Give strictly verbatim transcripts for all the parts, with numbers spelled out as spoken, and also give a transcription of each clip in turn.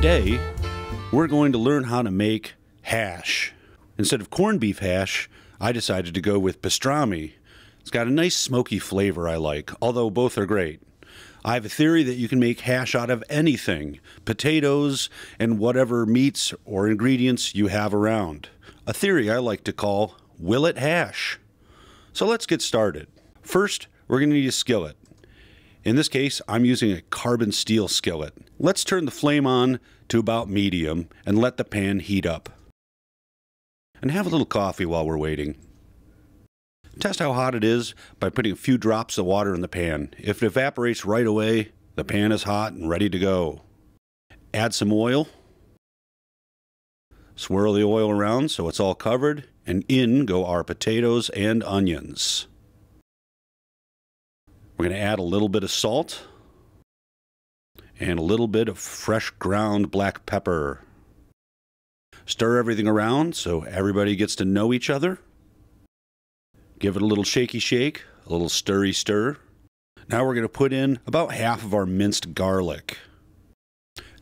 Today, we're going to learn how to make hash. Instead of corned beef hash, I decided to go with pastrami. It's got a nice smoky flavor I like, although both are great. I have a theory that you can make hash out of anything, potatoes and whatever meats or ingredients you have around. A theory I like to call will it hash. So let's get started. First, we're going to need a skillet. In this case, I'm using a carbon steel skillet. Let's turn the flame on to about medium and let the pan heat up. And have a little coffee while we're waiting. Test how hot it is by putting a few drops of water in the pan. If it evaporates right away, the pan is hot and ready to go. Add some oil. Swirl the oil around so it's all covered, and in go our potatoes and onions. We're going to add a little bit of salt and a little bit of fresh ground black pepper. Stir everything around so everybody gets to know each other. Give it a little shaky shake, a little stirry stir. Now we're going to put in about half of our minced garlic.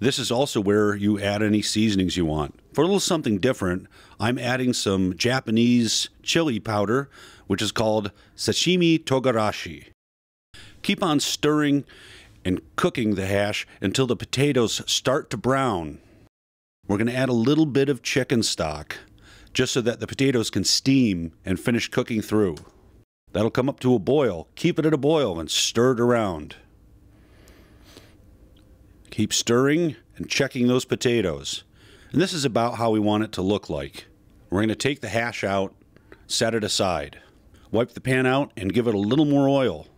This is also where you add any seasonings you want. For a little something different, I'm adding some Japanese chili powder, which is called sashimi togarashi. Keep on stirring and cooking the hash until the potatoes start to brown. We're going to add a little bit of chicken stock just so that the potatoes can steam and finish cooking through. That'll come up to a boil. Keep it at a boil and stir it around. Keep stirring and checking those potatoes. And this is about how we want it to look like. We're going to take the hash out, set it aside. Wipe the pan out and give it a little more oil.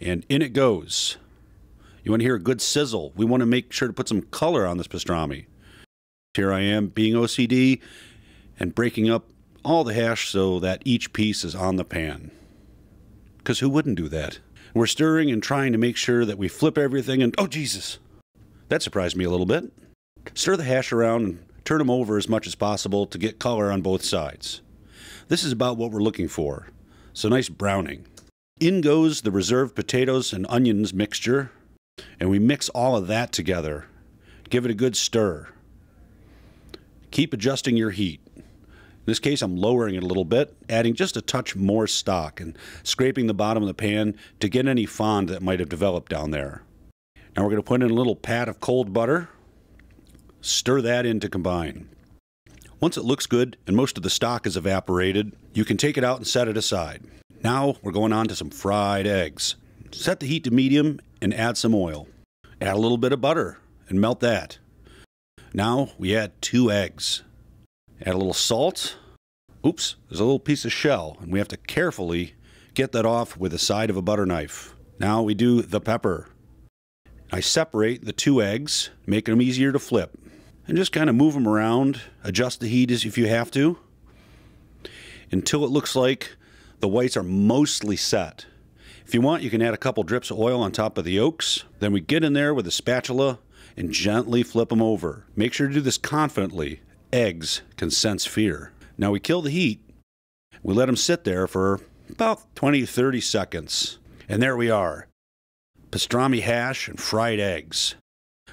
And in it goes. You want to hear a good sizzle. We want to make sure to put some color on this pastrami. Here I am being O C D and breaking up all the hash so that each piece is on the pan. Because who wouldn't do that? We're stirring and trying to make sure that we flip everything and, oh Jesus! That surprised me a little bit. Stir the hash around and turn them over as much as possible to get color on both sides. This is about what we're looking for. So nice browning. In goes the reserved potatoes and onions mixture, and we mix all of that together. Give it a good stir. Keep adjusting your heat. In this case, I'm lowering it a little bit, adding just a touch more stock and scraping the bottom of the pan to get any fond that might have developed down there. Now we're going to put in a little pat of cold butter. Stir that in to combine. Once it looks good and most of the stock is evaporated, you can take it out and set it aside. Now we're going on to some fried eggs. Set the heat to medium and add some oil. Add a little bit of butter and melt that. Now we add two eggs. Add a little salt. Oops, there's a little piece of shell and we have to carefully get that off with the side of a butter knife. Now we do the pepper. I separate the two eggs, making them easier to flip. And just kind of move them around, adjust the heat if you have to, until it looks like the whites are mostly set. If you want, you can add a couple drips of oil on top of the yolks. Then we get in there with a spatula and gently flip them over. Make sure to do this confidently. Eggs can sense fear. Now we kill the heat. We let them sit there for about twenty to thirty seconds. And there we are. Pastrami hash and fried eggs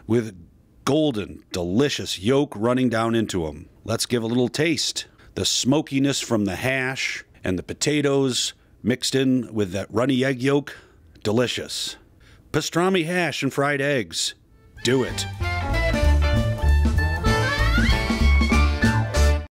with golden, delicious yolk running down into them. Let's give a little taste. The smokiness from the hash and the potatoes mixed in with that runny egg yolk, delicious. Pastrami hash and fried eggs, do it.